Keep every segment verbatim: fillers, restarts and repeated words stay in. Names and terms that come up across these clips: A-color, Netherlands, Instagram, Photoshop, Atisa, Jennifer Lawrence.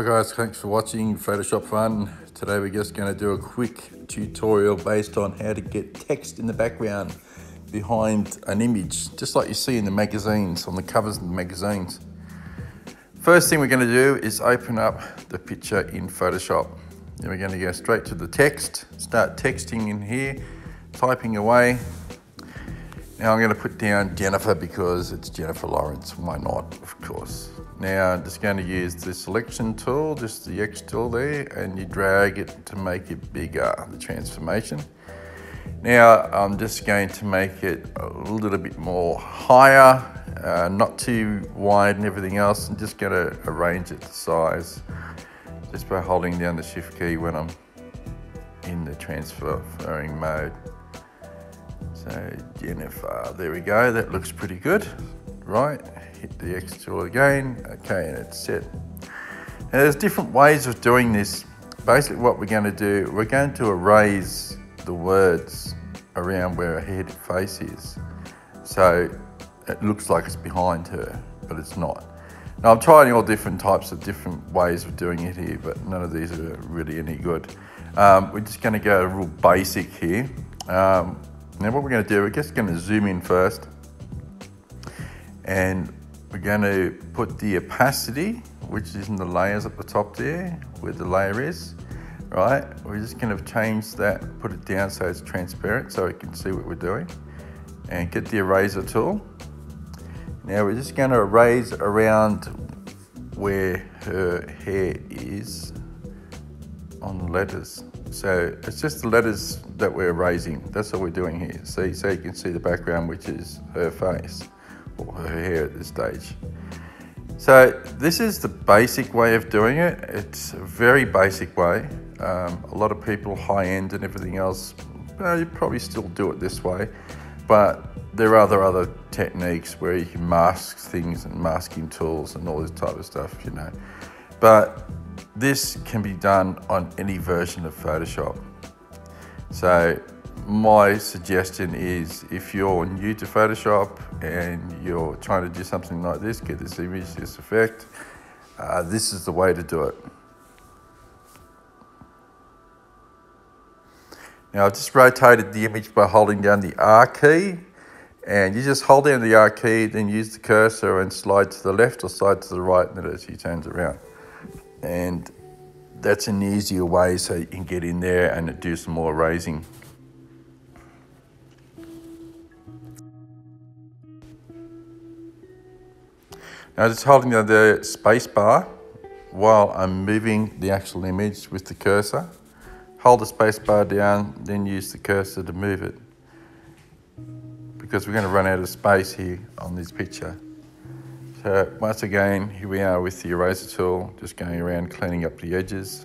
Hi guys, thanks for watching Photoshop Fun. Today we're just going to do a quick tutorial based on how to get text in the background behind an image, just like you see in the magazines, on the covers of the magazines. First thing we're going to do is open up the picture in Photoshop. Then we're going to go straight to the text, start texting in here, typing away. Now I'm going to put down Jennifer because it's Jennifer Lawrence, why not, of course. Now I'm just going to use the selection tool, just the X tool there, and you drag it to make it bigger, the transformation. Now I'm just going to make it a little bit more higher, uh, not too wide and everything else. I'm just going to arrange it to size just by holding down the shift key when I'm in the transferring mode. So Jennifer, there we go, that looks pretty good. Right, hit the X tool again, okay, and it's set. Now there's different ways of doing this. Basically what we're going to do, we're going to erase the words around where her head face is. So it looks like it's behind her, but it's not. Now I'm trying all different types of different ways of doing it here, but none of these are really any good. Um, we're just going to go real basic here. Um, Now what we're going to do, we're just going to zoom in first, and we're going to put the opacity, which is in the layers at the top there, where the layer is, right? We're just going to change that, put it down so it's transparent so we can see what we're doing, and get the eraser tool. Now we're just going to erase around where her hair is on the letters. So it's just the letters that we're erasing. That's what we're doing here. See, so you can see the background, which is her face or her hair at this stage. So this is the basic way of doing it. It's a very basic way. Um, a lot of people, high end and everything else, well, you probably still do it this way, but there are other, other techniques where you can mask things and masking tools and all this type of stuff, you know. But this can be done on any version of Photoshop. So my suggestion is, if you're new to Photoshop and you're trying to do something like this, get this image, this effect, uh, this is the way to do it. Now I've just rotated the image by holding down the R key, and you just hold down the R key, then use the cursor and slide to the left or slide to the right, and as you turn around. And that's an easier way so you can get in there and do some more erasing. Now just holding down the space bar while I'm moving the actual image with the cursor. Hold the space bar down, then use the cursor to move it, because we're going to run out of space here on this picture. So once again, here we are with the eraser tool, just going around cleaning up the edges.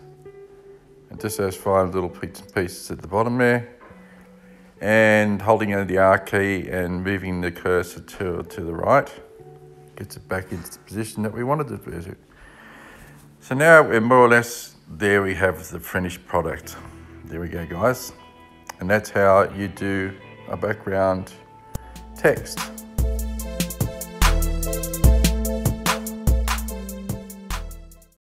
And just those five little pieces at the bottom there. And holding under the R key and moving the cursor to, to the right. Gets it back into the position that we wanted it to be. So now we're more or less, there we have the finished product. There we go guys. And that's how you do a background text.